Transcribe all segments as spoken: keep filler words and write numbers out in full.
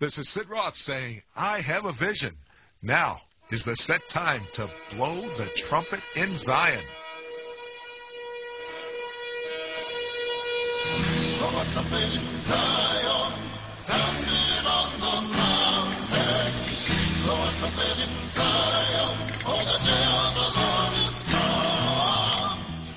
This is Sid Roth saying, I have a vision. Now is the set time to blow the trumpet in Zion. Blow a trumpet in Zion, sound it on the mountain. Blow a trumpet in Zion, for the day of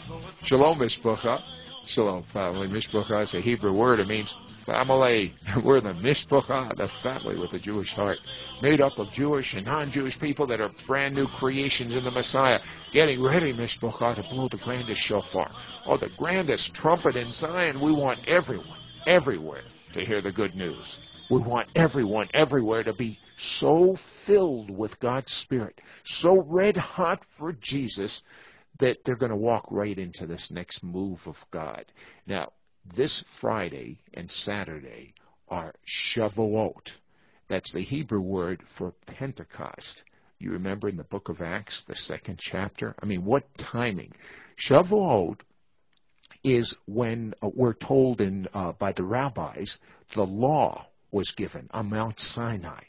the Lord is come. Shalom, Mishpochah. Shalom, family. Mishpochah is a Hebrew word. It means family. We're the Mishpochah, the family with the Jewish heart, made up of Jewish and non-Jewish people that are brand new creations in the Messiah. Getting ready, Mishpochah, to blow the grandest shofar, or the grandest trumpet in Zion. We want everyone, everywhere, to hear the good news. We want everyone, everywhere, to be so filled with God's Spirit, so red hot for Jesus, that they're going to walk right into this next move of God. Now, this Friday and Saturday are Shavuot. That's the Hebrew word for Pentecost. You remember in the book of Acts, the second chapter? I mean, what timing. Shavuot is when uh, we're told in uh, by the rabbis the law was given on Mount Sinai.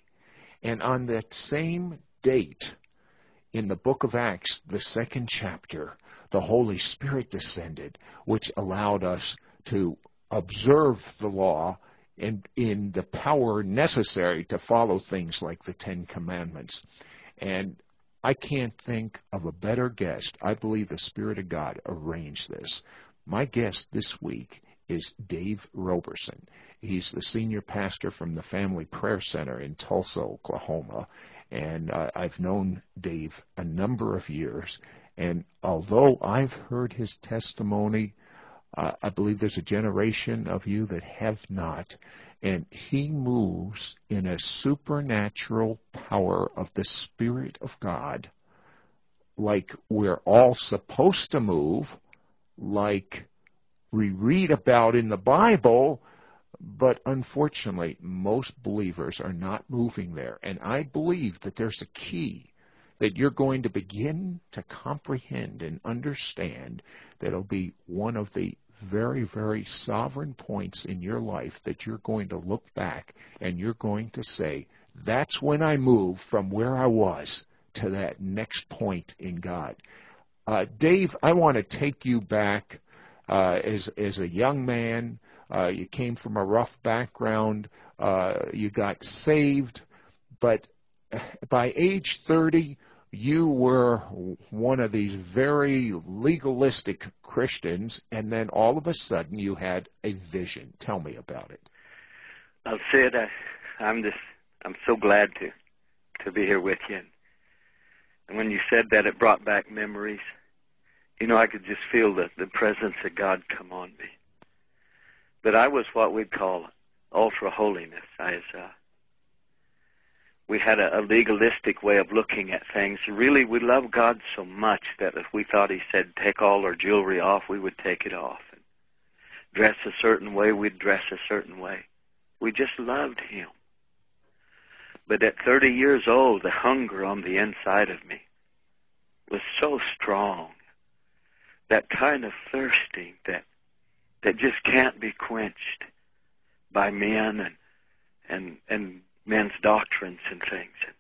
And on that same date, in the book of Acts, the second chapter, the Holy Spirit descended, which allowed us to observe the law and in the power necessary to follow things like the Ten Commandments. And I can't think of a better guest. I believe the Spirit of God arranged this. My guest this week is Dave Roberson. He's the senior pastor from the Family Prayer Center in Tulsa, Oklahoma. And uh, I've known Dave a number of years. And although I've heard his testimony, uh, I believe there's a generation of you that have not. And he moves in a supernatural power of the Spirit of God, like we're all supposed to move, like we read about in the Bible, but unfortunately, most believers are not moving there. And I believe that there's a key that you're going to begin to comprehend and understand that'll be one of the very, very sovereign points in your life that you're going to look back and you're going to say, that's when I moved from where I was to that next point in God. Uh, Dave, I want to take you back. Uh, as, as a young man, uh, you came from a rough background, uh, you got saved, but by age thirty, you were one of these very legalistic Christians, and then all of a sudden you had a vision. Tell me about it. Well, Sid, I, I'm just, I'm so glad to, to be here with you. And when you said that, it brought back memories. You know, I could just feel the, the presence of God come on me. But I was what we'd call ultra-holiness. I was, uh, we had a, a legalistic way of looking at things. Really, we loved God so much that if we thought he said, take all our jewelry off, we would take it off. And dress a certain way, we'd dress a certain way. We just loved him. But at thirty years old, the hunger on the inside of me was so strong. That kind of thirsting that that just can't be quenched by men and and and men's doctrines and things. And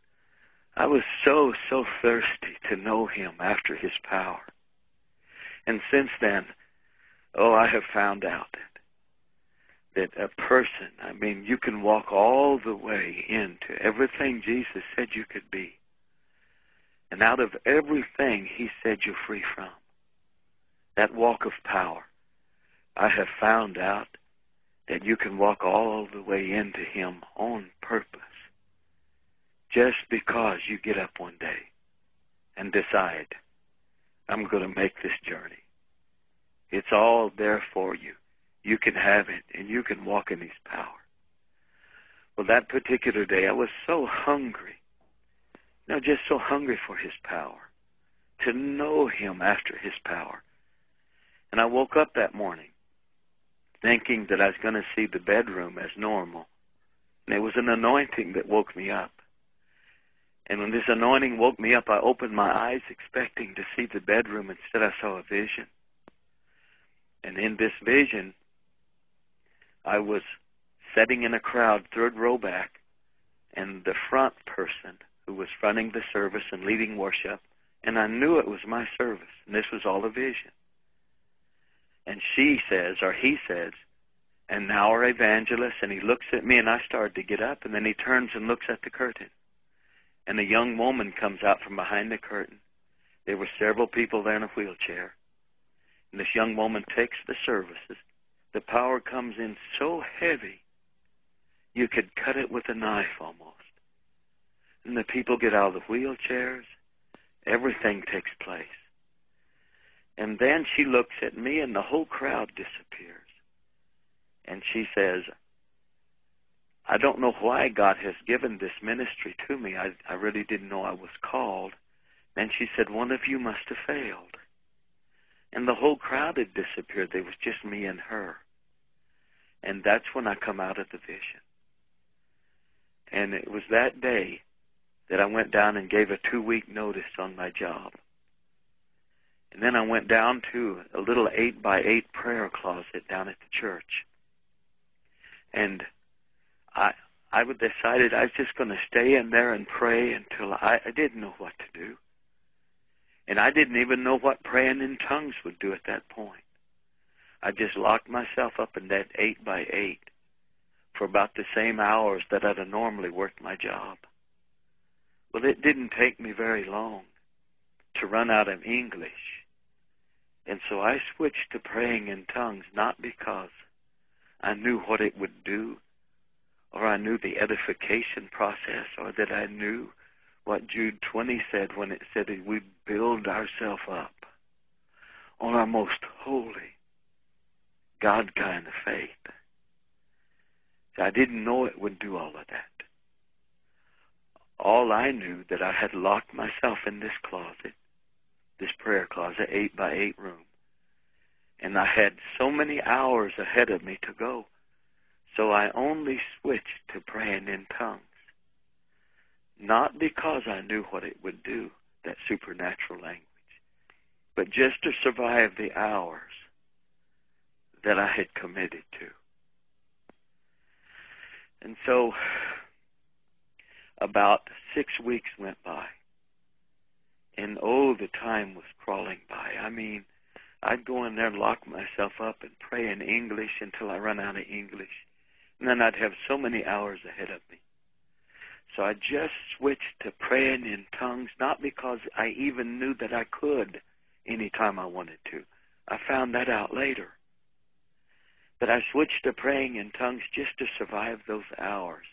I was so, so thirsty to know him after his power. And since then, oh, I have found out that, that a person, I mean, you can walk all the way into everything Jesus said you could be. And out of everything he said you're free from. That walk of power, I have found out that you can walk all the way into him on purpose, just because you get up one day and decide, I'm going to make this journey. It's all there for you. You can have it, and you can walk in his power. Well, that particular day, I was so hungry, no, just so hungry for his power, to know him after his power. And I woke up that morning thinking that I was going to see the bedroom as normal. And it was an anointing that woke me up. And when this anointing woke me up, I opened my eyes expecting to see the bedroom. Instead, I saw a vision. And in this vision, I was sitting in a crowd, third row back, and the front person who was fronting the service and leading worship, and I knew it was my service, and this was all a vision. And she says, or he says, and now our evangelist, and he looks at me, and I started to get up, and then he turns and looks at the curtain. And a young woman comes out from behind the curtain. There were several people there in a wheelchair. And this young woman takes the services. The power comes in so heavy, you could cut it with a knife almost. And the people get out of the wheelchairs. Everything takes place. And then she looks at me, and the whole crowd disappears. And she says, I don't know why God has given this ministry to me. I, I really didn't know I was called. And she said, one of you must have failed. And the whole crowd had disappeared. There was just me and her. And that's when I come out of the vision. And it was that day that I went down and gave a two-week notice on my job. And then I went down to a little eight by eight prayer closet down at the church. And I I decided I was just going to stay in there and pray until I, I didn't know what to do. And I didn't even know what praying in tongues would do at that point. I just locked myself up in that eight by eight for about the same hours that I'd have normally worked my job. Well, it didn't take me very long to run out of English. And so I switched to praying in tongues, not because I knew what it would do, or I knew the edification process, or that I knew what Jude twenty said when it said that we build ourselves up on our most holy God kind of faith. So I didn't know it would do all of that. All I knew that I had locked myself in this closet, this prayer closet, eight by eight room. And I had so many hours ahead of me to go. So I only switched to praying in tongues. Not because I knew what it would do, that supernatural language, but just to survive the hours that I had committed to. And so about six weeks went by. And oh, the time was crawling by. I mean, I'd go in there and lock myself up and pray in English until I run out of English. And then I'd have so many hours ahead of me. So I just switched to praying in tongues, not because I even knew that I could any time I wanted to. I found that out later. But I switched to praying in tongues just to survive those hours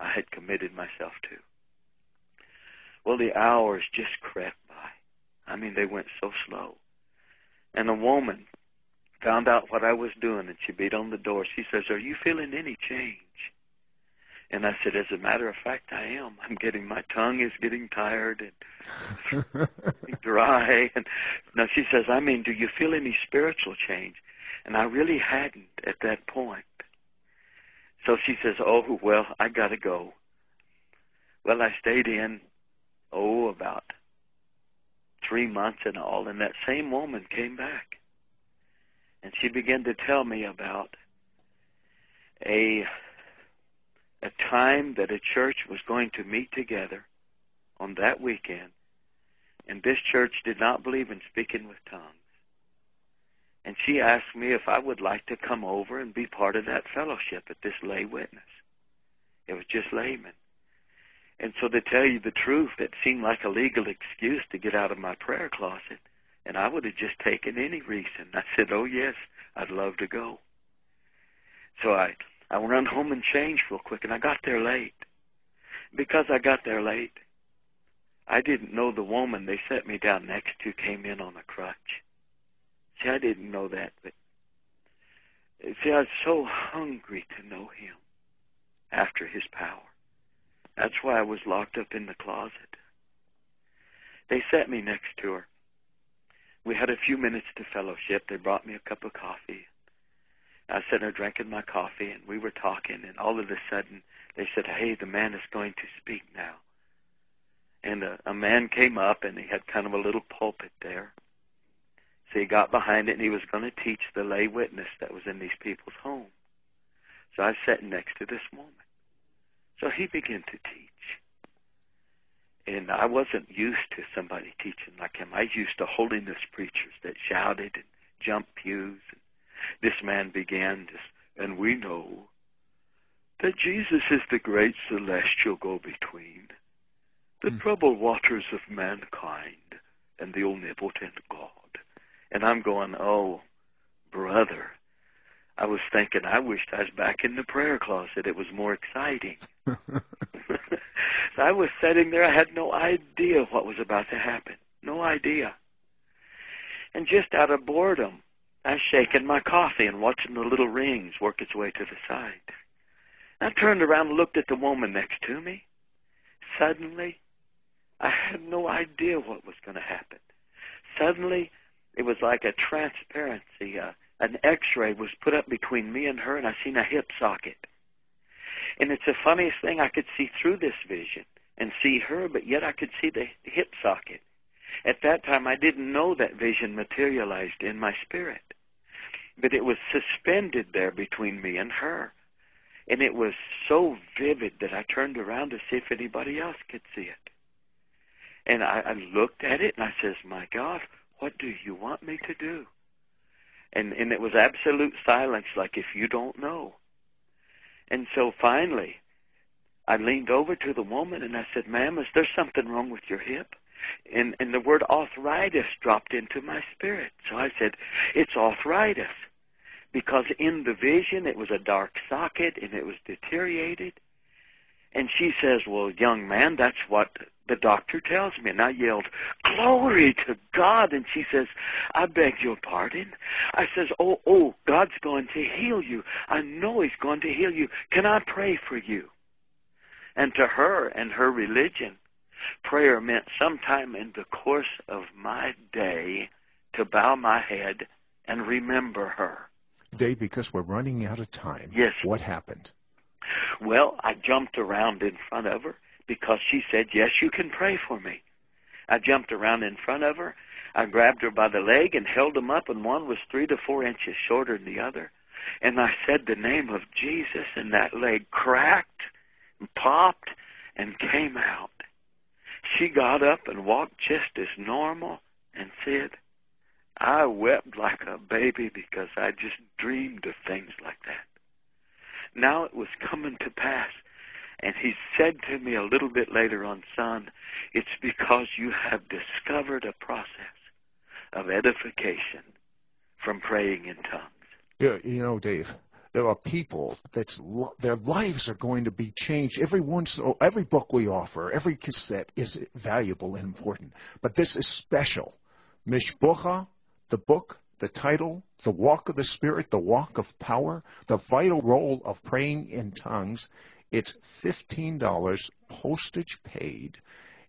I had committed myself to. Well, the hours just crept by. I mean, they went so slow. And a woman found out what I was doing, and she beat on the door. She says, are you feeling any change? And I said, as a matter of fact, I am. I'm getting, my tongue is getting tired and dry. And now she says, I mean, do you feel any spiritual change? And I really hadn't at that point. So she says, oh, well, I got to go. Well, I stayed in, oh, about three months and all, and that same woman came back. And she began to tell me about a a time that a church was going to meet together on that weekend, and this church did not believe in speaking with tongues. And she asked me if I would like to come over and be part of that fellowship at this lay witness. It was just laymen. And so to tell you the truth, it seemed like a legal excuse to get out of my prayer closet, and I would have just taken any reason. I said, oh, yes, I'd love to go. So I... I run home and changed real quick, and I got there late. Because I got there late, I didn't know the woman they set me down next to came in on a crutch. See, I didn't know that. But see, I was so hungry to know him after his power. That's why I was locked up in the closet. They set me next to her. We had a few minutes to fellowship. They brought me a cup of coffee. I sat there drinking my coffee, and we were talking, and all of a sudden they said, hey, the man is going to speak now. And a, a man came up, and he had kind of a little pulpit there. So he got behind it, and he was going to teach the lay witness that was in these people's home. So I sat next to this woman. So he began to teach. And I wasn't used to somebody teaching like him. I was used to holiness preachers that shouted and jumped pews. And this man began this, and we know that Jesus is the great celestial go-between, the mm. troubled waters of mankind, and the omnipotent God. And I'm going, oh, brother, I was thinking I wished I was back in the prayer closet. It was more exciting. So I was sitting there. I had no idea what was about to happen, no idea. And just out of boredom, I was shaking my coffee and watching the little rings work its way to the side. I turned around and looked at the woman next to me. Suddenly, I had no idea what was going to happen. Suddenly, it was like a transparency. Uh, an X-ray was put up between me and her, and I seen a hip socket. And it's the funniest thing. I could see through this vision and see her, but yet I could see the hip socket. At that time, I didn't know that vision materialized in my spirit, but it was suspended there between me and her. And it was so vivid that I turned around to see if anybody else could see it. And I, I looked at it, and I says, my God, what do you want me to do? And, and it was absolute silence, like if you don't know. And so finally, I leaned over to the woman, and I said, ma'am, is there something wrong with your hip? And, and the word arthritis dropped into my spirit. So I said, it's arthritis. Because in the vision, it was a dark socket, and it was deteriorated. And she says, well, young man, that's what the doctor tells me. And I yelled, glory to God. And she says, I beg your pardon. I says, oh, oh, God's going to heal you. I know he's going to heal you. Can I pray for you? And to her and her religion, prayer meant sometime in the course of my day to bow my head and remember her. Dave, because we're running out of time, yes. What happened? Well, I jumped around in front of her because she said, yes, you can pray for me. I jumped around in front of her. I grabbed her by the leg and held them up, and one was three to four inches shorter than the other. And I said the name of Jesus, and that leg cracked and popped and came out. She got up and walked just as normal and said, I wept like a baby because I just dreamed of things like that. Now it was coming to pass, and he said to me a little bit later on, son, it's because you have discovered a process of edification from praying in tongues. Yeah, you know, Dave, there are people that's their lives are going to be changed. Every once, oh, every book we offer, every cassette is valuable and important, but this is special. Mishpochah. The book, the title, the walk of the Spirit, the walk of power, the vital role of praying in tongues. It's fifteen dollars postage paid.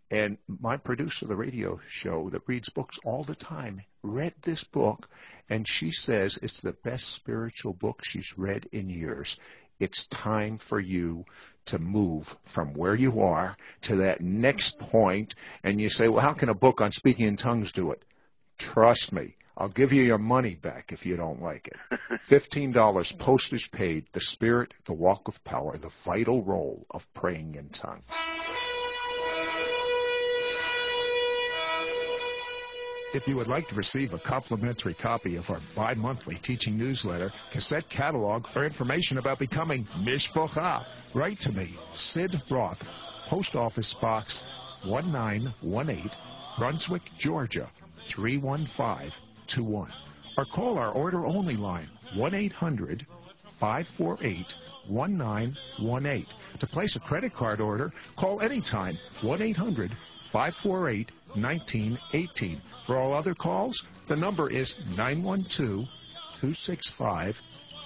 And my producer of the radio show that reads books all the time read this book, and she says it's the best spiritual book she's read in years. It's time for you to move from where you are to that next point. And you say, well, how can a book on speaking in tongues do it? Trust me. I'll give you your money back if you don't like it. fifteen dollars postage paid, the Spirit, the walk of power, the vital role of praying in tongues. If you would like to receive a complimentary copy of our bi-monthly teaching newsletter, cassette catalog, or information about becoming Mishpochah, write to me, Sid Roth, Post Office Box one nine one eight, Brunswick, Georgia, three one five. Or call our order-only line, one eight hundred, five four eight, one nine one eight. To place a credit card order, call anytime, one eight hundred, five four eight, one nine one eight. For all other calls, the number is nine one two, two six five,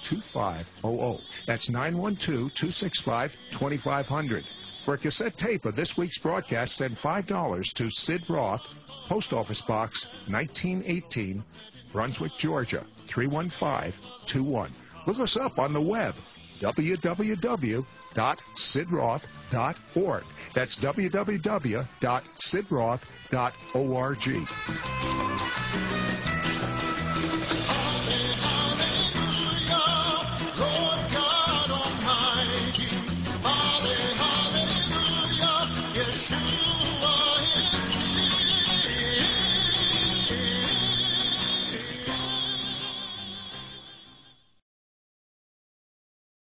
two five zero zero. That's nine one two, two six five, two five zero zero. For a cassette tape of this week's broadcast, send five dollars to Sid Roth, Post Office Box nineteen eighteen, Brunswick, Georgia, three one five two one. Look us up on the web, w w w dot sid roth dot org. That's w w w dot sid roth dot org.